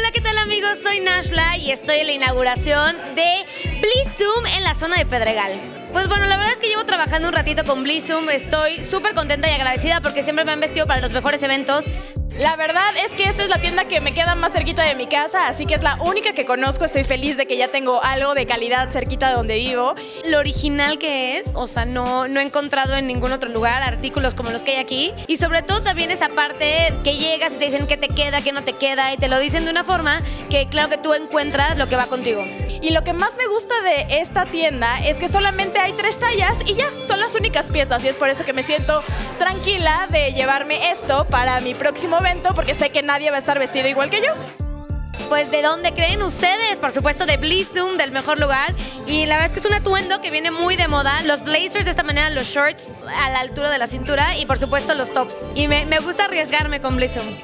Hola, ¿qué tal amigos? Soy Nashla y estoy en la inauguración de Blisum en la zona de Pedregal. Pues bueno, la verdad es que llevo trabajando un ratito con Blisum, estoy súper contenta y agradecida porque siempre me han vestido para los mejores eventos. La verdad es que esta es la tienda que me queda más cerquita de mi casa, así que es la única que conozco. Estoy feliz de que ya tengo algo de calidad cerquita de donde vivo. Lo original que es, o sea, no he encontrado en ningún otro lugar artículos como los que hay aquí. Y sobre todo también esa parte que llegas y te dicen qué te queda, qué no te queda, y te lo dicen de una forma que claro que tú encuentras lo que va contigo. Y lo que más me gusta de esta tienda es que solamente hay 3 tallas y ya, son las únicas piezas, y es por eso que me siento tranquila de llevarme esto para mi próximo evento, porque sé que nadie va a estar vestido igual que yo. Pues ¿de dónde creen ustedes? Por supuesto de Blisum, del mejor lugar, y la verdad es que es un atuendo que viene muy de moda, los blazers de esta manera, los shorts a la altura de la cintura y por supuesto los tops, y me gusta arriesgarme con Blisum.